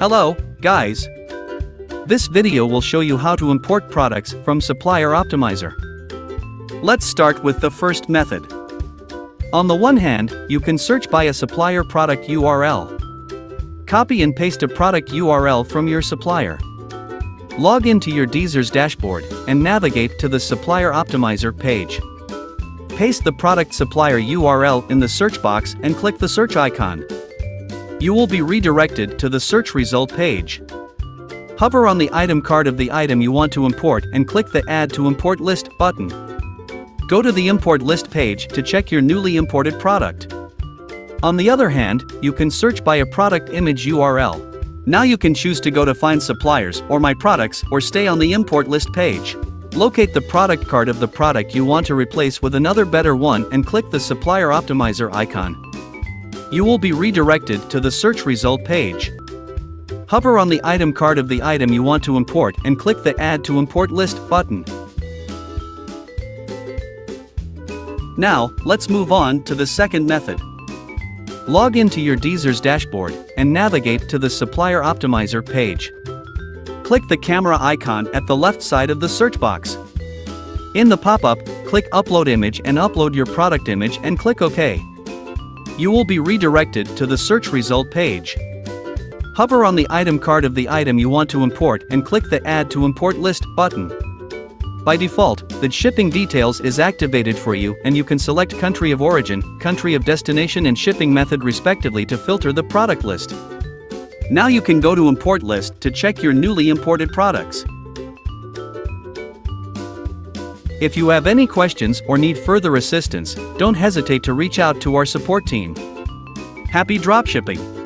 Hello, guys! This video will show you how to import products from Supplier Optimizer. Let's start with the first method. On the one hand, you can search by a supplier product URL. Copy and paste a product URL from your supplier. Log into your DSers dashboard and navigate to the Supplier Optimizer page. Paste the product supplier URL in the search box and click the search icon. You will be redirected to the search result page. Hover on the item card of the item you want to import and click the Add to Import List button. Go to the Import List page to check your newly imported product. On the other hand, you can search by a product image URL. Now you can choose to go to Find Suppliers or My Products or stay on the Import List page. Locate the product card of the product you want to replace with another better one and click the Supplier Optimizer icon. You will be redirected to the search result page. Hover on the item card of the item you want to import and click the Add to Import List button. Now, let's move on to the second method. Log into your DSers dashboard and navigate to the Supplier Optimizer page. Click the camera icon at the left side of the search box. In the pop-up, click Upload Image and upload your product image and click OK. You will be redirected to the search result page. Hover on the item card of the item you want to import and click the Add to Import List button. By default, the shipping details is activated for you and you can select country of origin, country of destination and shipping method respectively to filter the product list. Now you can go to Import List to check your newly imported products. If you have any questions or need further assistance, don't hesitate to reach out to our support team. Happy dropshipping!